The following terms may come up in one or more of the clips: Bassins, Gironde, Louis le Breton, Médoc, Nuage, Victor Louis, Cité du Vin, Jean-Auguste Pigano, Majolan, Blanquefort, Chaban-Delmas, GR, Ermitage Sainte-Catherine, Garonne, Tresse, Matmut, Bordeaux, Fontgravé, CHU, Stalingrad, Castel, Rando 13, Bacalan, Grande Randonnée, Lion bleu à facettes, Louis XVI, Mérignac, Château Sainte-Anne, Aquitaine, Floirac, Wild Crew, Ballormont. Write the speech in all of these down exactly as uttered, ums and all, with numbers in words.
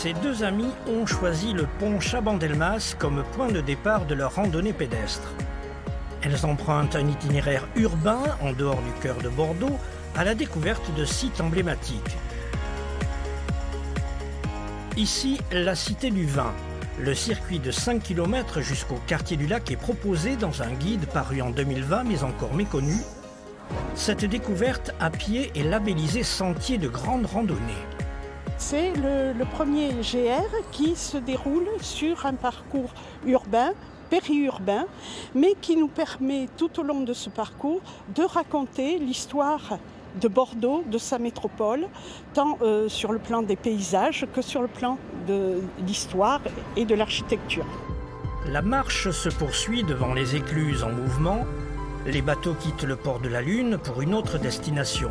Ses deux amis ont choisi le pont Chaban-Delmas comme point de départ de leur randonnée pédestre. Elles empruntent un itinéraire urbain, en dehors du cœur de Bordeaux, à la découverte de sites emblématiques. Ici, la Cité du Vin. Le circuit de cinq kilomètres jusqu'au quartier du Lac est proposé dans un guide paru en deux mille vingt, mais encore méconnu. Cette découverte à pied est labellisée Sentier de Grande Randonnée. C'est le, le premier G R qui se déroule sur un parcours urbain, périurbain, mais qui nous permet tout au long de ce parcours de raconter l'histoire de Bordeaux, de sa métropole, tant euh, sur le plan des paysages que sur le plan de l'histoire et de l'architecture. La marche se poursuit devant les écluses en mouvement. Les bateaux quittent le port de la Lune pour une autre destination.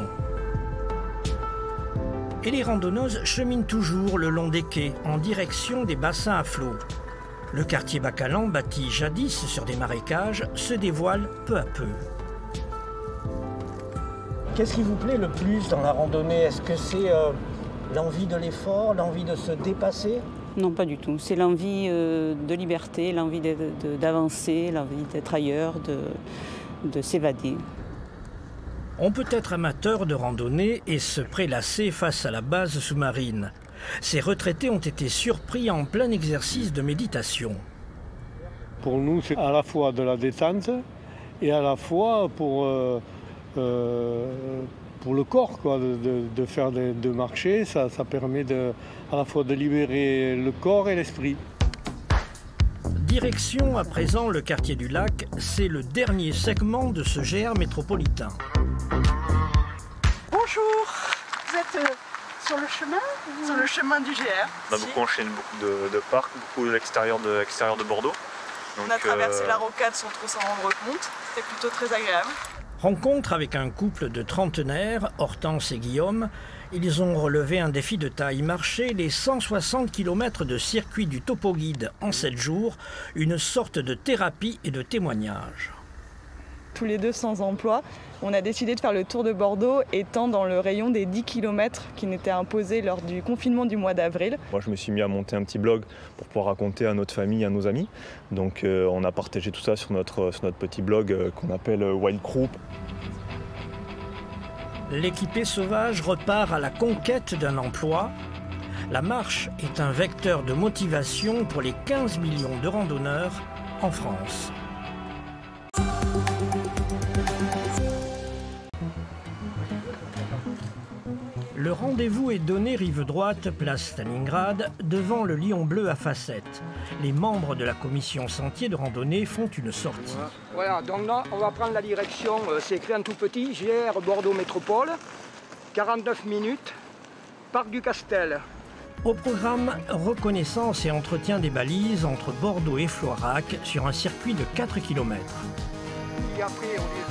Et les randonneuses cheminent toujours le long des quais, en direction des bassins à flot. Le quartier Bacalan, bâti jadis sur des marécages, se dévoile peu à peu. Qu'est-ce qui vous plaît le plus dans la randonnée? Est-ce que c'est euh, l'envie de l'effort, l'envie de se dépasser? Non, pas du tout. C'est l'envie euh, de liberté, l'envie d'avancer, l'envie d'être ailleurs, de, de s'évader. On peut être amateur de randonnée et se prélasser face à la base sous-marine. Ces retraités ont été surpris en plein exercice de méditation. Pour nous, c'est à la fois de la détente et à la fois pour... Euh, Euh, pour le corps, quoi, de, de, de faire de, de marcher, ça, ça permet de, à la fois de libérer le corps et l'esprit. Direction à présent le quartier du Lac, c'est le dernier segment de ce G R métropolitain. Bonjour, vous êtes euh, sur le chemin ou... Sur le chemin du G R. On a si. beaucoup enchaîné, beaucoup de, de parcs, beaucoup de l'extérieur de, de Bordeaux. Donc, on a traversé euh... la rocade sans trop s'en rendre compte, c'était plutôt très agréable. Rencontre avec un couple de trentenaires, Hortense et Guillaume. Ils ont relevé un défi de taille, marcher les cent soixante kilomètres de circuit du topoguide en sept jours, une sorte de thérapie et de témoignage. Tous les deux sans emploi, on a décidé de faire le tour de Bordeaux étant dans le rayon des dix kilomètres qui n'étaient imposés lors du confinement du mois d'avril. Moi je me suis mis à monter un petit blog pour pouvoir raconter à notre famille, à nos amis. Donc euh, on a partagé tout ça sur notre, sur notre petit blog euh, qu'on appelle Wild Crew. L'équipée sauvage repart à la conquête d'un emploi. La marche est un vecteur de motivation pour les quinze millions de randonneurs en France. Le rendez-vous est donné rive droite, place Stalingrad, devant le Lion bleu à facettes. Les membres de la commission Sentier de Randonnée font une sortie. Voilà, donc là, on va prendre la direction, c'est écrit en tout petit, G R Bordeaux Métropole, quarante-neuf minutes, parc du Castel. Au programme, reconnaissance et entretien des balises entre Bordeaux et Floirac sur un circuit de quatre kilomètres.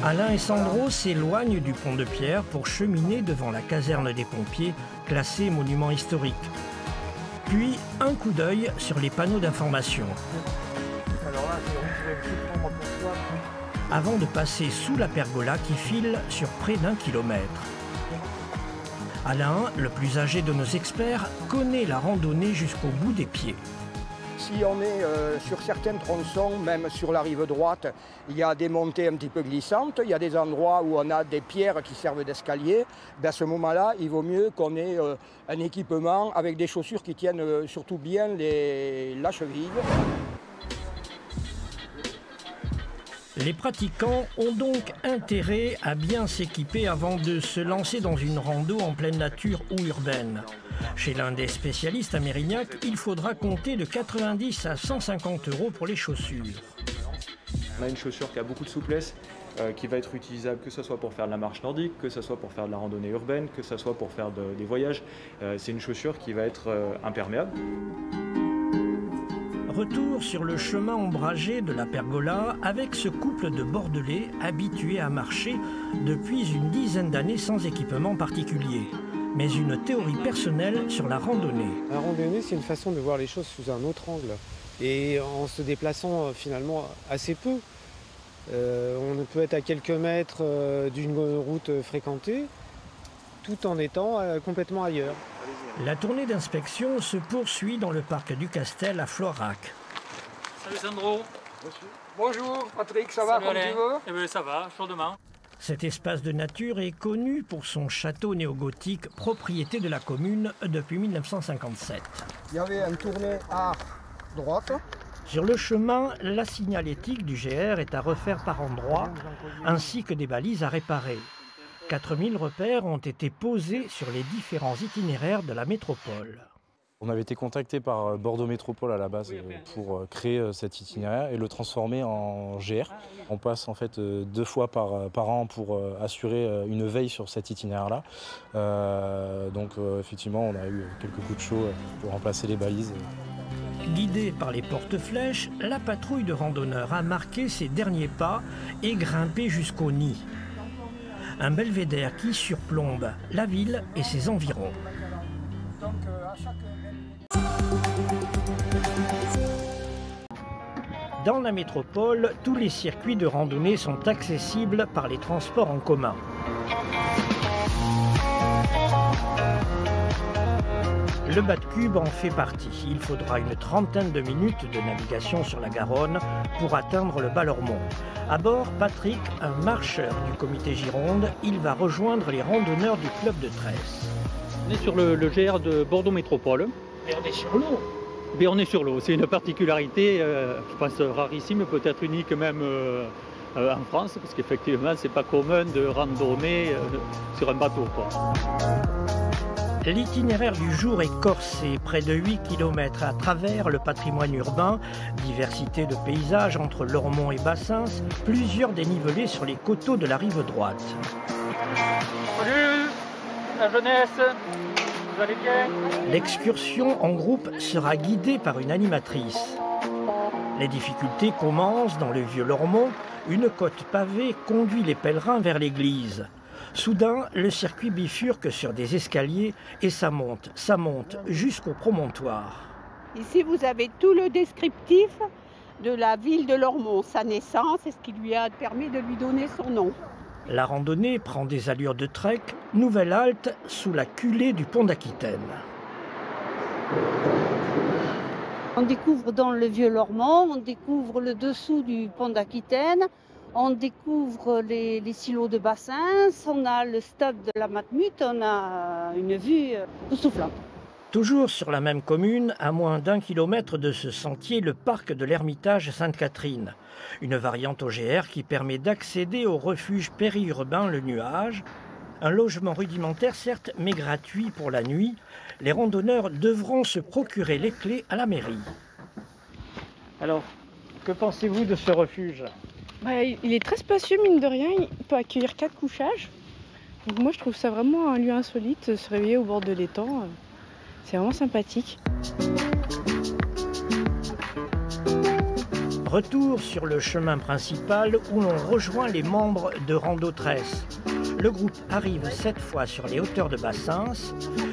Alain et Sandro s'éloignent du pont de pierre pour cheminer devant la caserne des pompiers, classée monument historique. Puis un coup d'œil sur les panneaux d'information. Avant de passer sous la pergola qui file sur près d'un kilomètre. Alain, le plus âgé de nos experts, connaît la randonnée jusqu'au bout des pieds. Si on est euh, sur certains tronçons, même sur la rive droite, il y a des montées un petit peu glissantes, il y a des endroits où on a des pierres qui servent d'escalier, ben à ce moment-là, il vaut mieux qu'on ait euh, un équipement avec des chaussures qui tiennent euh, surtout bien les... la cheville. Les pratiquants ont donc intérêt à bien s'équiper avant de se lancer dans une rando en pleine nature ou urbaine. Chez l'un des spécialistes à Mérignac, il faudra compter de quatre-vingt-dix à cent cinquante euros pour les chaussures. On a une chaussure qui a beaucoup de souplesse, euh, qui va être utilisable que ce soit pour faire de la marche nordique, que ce soit pour faire de la randonnée urbaine, que ce soit pour faire de, des voyages. Euh, c'est une chaussure qui va être euh, imperméable. Retour sur le chemin ombragé de la pergola avec ce couple de Bordelais habitués à marcher depuis une dizaine d'années sans équipement particulier, mais une théorie personnelle sur la randonnée. La randonnée, c'est une façon de voir les choses sous un autre angle et en se déplaçant finalement assez peu. Euh, on peut être à quelques mètres d'une route fréquentée tout en étant complètement ailleurs. La tournée d'inspection se poursuit dans le parc du Castel à Floirac. Salut Sandro. Bonjour Patrick, ça va comme tu veux? Eh bien ça va, chaud demain. Cet espace de nature est connu pour son château néogothique, propriété de la commune depuis mille neuf cent cinquante-sept. Il y avait un tourné à droite. Sur le chemin, la signalétique du G R est à refaire par endroits, ainsi que des balises à réparer. quatre mille repères ont été posés sur les différents itinéraires de la métropole. On avait été contacté par Bordeaux Métropole à la base pour créer cet itinéraire et le transformer en G R. On passe en fait deux fois par, par an pour assurer une veille sur cet itinéraire-là. Euh, donc effectivement, on a eu quelques coups de chaud pour remplacer les balises. Guidée par les porte-flèches, la patrouille de randonneurs a marqué ses derniers pas et grimpé jusqu'au nid. Un belvédère qui surplombe la ville et ses environs. Dans la métropole, tous les circuits de randonnée sont accessibles par les transports en commun. Le Bat-Cube en fait partie. Il faudra une trentaine de minutes de navigation sur la Garonne pour atteindre le Ballormont. À bord, Patrick, un marcheur du comité Gironde, il va rejoindre les randonneurs du club de Tresse. On est sur le, le G R de Bordeaux Métropole. Mais on est sur l'eau. Mais on est sur l'eau. C'est une particularité, euh, je pense, rarissime, peut-être unique même euh, euh, en France, parce qu'effectivement, c'est pas commun de randonner euh, sur un bateau, quoi. L'itinéraire du jour est corsé, près de huit kilomètres à travers le patrimoine urbain, diversité de paysages entre Lormont et Bassins, plusieurs dénivelés sur les coteaux de la rive droite. Salut, la jeunesse, vous allez bien? L'excursion en groupe sera guidée par une animatrice. Les difficultés commencent dans le vieux Lormont, une côte pavée conduit les pèlerins vers l'église. Soudain, le circuit bifurque sur des escaliers et ça monte, ça monte jusqu'au promontoire. Ici, vous avez tout le descriptif de la ville de Lormont, sa naissance et ce qui lui a permis de lui donner son nom. La randonnée prend des allures de trek, nouvelle halte sous la culée du pont d'Aquitaine. On découvre dans le vieux Lormont, on découvre le dessous du pont d'Aquitaine. On découvre les, les silos de Bassins, on a le stade de la Matmut, on a une vue époustouflante. Toujours sur la même commune, à moins d'un kilomètre de ce sentier, le parc de l'Ermitage Sainte-Catherine. Une variante O G R qui permet d'accéder au refuge périurbain Le Nuage. Un logement rudimentaire certes, mais gratuit pour la nuit. Les randonneurs devront se procurer les clés à la mairie. Alors, que pensez-vous de ce refuge ? Bah, il est très spacieux, mine de rien, il peut accueillir quatre couchages. Donc moi je trouve ça vraiment un lieu insolite, se réveiller au bord de l'étang, c'est vraiment sympathique. Retour sur le chemin principal où l'on rejoint les membres de Rando treize. Le groupe arrive cette fois sur les hauteurs de Bassins,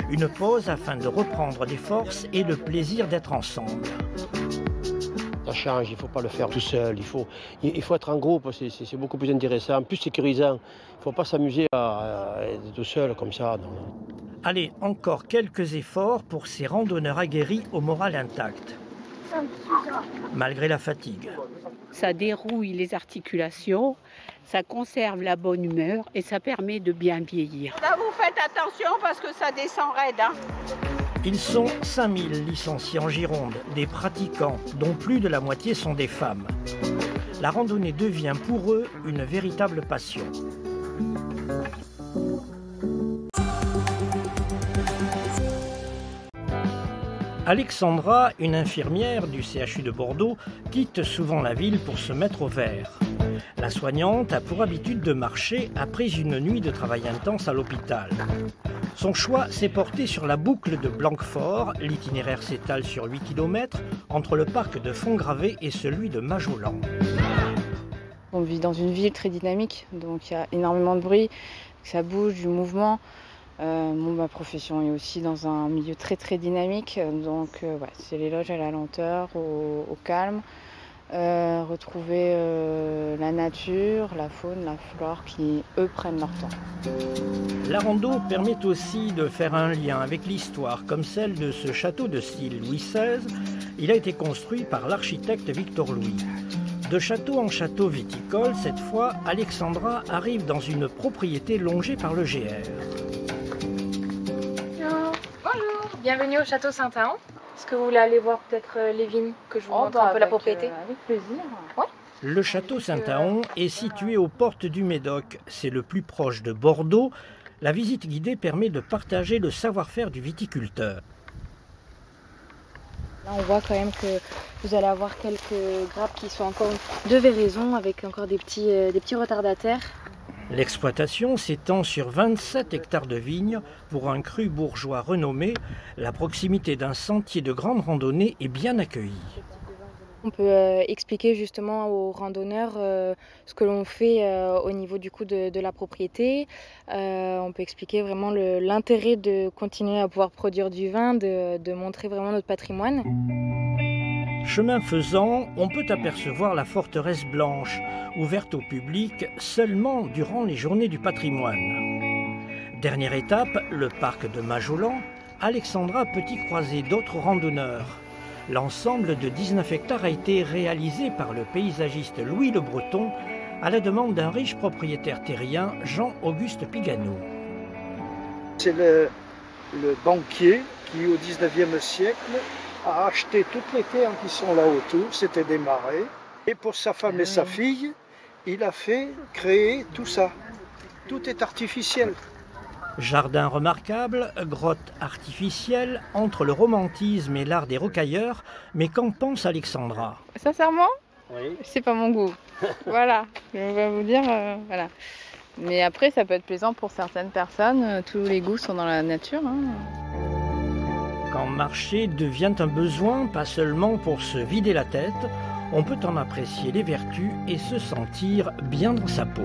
une pause afin de reprendre des forces et le plaisir d'être ensemble. Ça change, il ne faut pas le faire tout seul, il faut, il faut être en groupe, c'est beaucoup plus intéressant, plus sécurisant. Il ne faut pas s'amuser à, à être tout seul comme ça. Donc. Allez, encore quelques efforts pour ces randonneurs aguerris au moral intact, malgré la fatigue. Ça dérouille les articulations, ça conserve la bonne humeur et ça permet de bien vieillir. Là, vous faites attention parce que ça descend raide, hein. Ils sont cinq mille licenciés en Gironde, des pratiquants, dont plus de la moitié sont des femmes. La randonnée devient pour eux une véritable passion. Alexandra, une infirmière du C H U de Bordeaux, quitte souvent la ville pour se mettre au vert. La soignante a pour habitude de marcher après une nuit de travail intense à l'hôpital. Son choix s'est porté sur la boucle de Blanquefort. L'itinéraire s'étale sur huit kilomètres entre le parc de Fontgravé et celui de Majolan. On vit dans une ville très dynamique, donc il y a énormément de bruit, ça bouge, du mouvement. Euh, bon, ma profession est aussi dans un milieu très très dynamique, donc euh, ouais, c'est l'éloge à la lenteur, au, au calme. euh, retrouver euh, la nature, la faune, la flore qui, eux, prennent leur temps. La rando permet aussi de faire un lien avec l'histoire, comme celle de ce château de style Louis seize. Il a été construit par l'architecte Victor Louis. De château en château viticole, cette fois, Alexandra arrive dans une propriété longée par le G R. Bonjour, Bonjour. Bienvenue au Château Sainte-Anne. Est-ce que vous voulez aller voir peut-être les vignes, que je vous montre oh, bah, un peu la propriété? euh, Avec plaisir. Ouais. Le Château Sainte-Anne est situé aux portes du Médoc. C'est le plus proche de Bordeaux. La visite guidée permet de partager le savoir-faire du viticulteur. Là, on voit quand même que vous allez avoir quelques grappes qui sont encore de véraison avec encore des petits, euh, des petits retardataires. L'exploitation s'étend sur vingt-sept hectares de vignes pour un cru bourgeois renommé. La proximité d'un sentier de grande randonnée est bien accueillie. On peut euh, expliquer justement aux randonneurs euh, ce que l'on fait euh, au niveau du coup de, de la propriété. Euh, on peut expliquer vraiment l'intérêt de continuer à pouvoir produire du vin, de, de montrer vraiment notre patrimoine. Chemin faisant, on peut apercevoir la forteresse blanche, ouverte au public seulement durant les journées du patrimoine. Dernière étape, le parc de Majolan. Alexandra peut y croiser d'autres randonneurs. L'ensemble de dix-neuf hectares a été réalisé par le paysagiste Louis le Breton à la demande d'un riche propriétaire terrien, Jean-Auguste Pigano. C'est le, le banquier qui, au dix-neuvième siècle, a acheté toutes les terres qui sont là autour, c'était des marais. Et pour sa femme et sa fille, il a fait créer tout ça. Tout est artificiel. Jardin remarquable, grotte artificielle, entre le romantisme et l'art des rocailleurs. Mais qu'en pense Alexandra? Sincèrement, oui. C'est pas mon goût. Voilà, je vais vous dire, euh, voilà. Mais après, ça peut être plaisant pour certaines personnes. Tous les goûts sont dans la nature, hein. Quand marcher devient un besoin, pas seulement pour se vider la tête, on peut en apprécier les vertus et se sentir bien dans sa peau.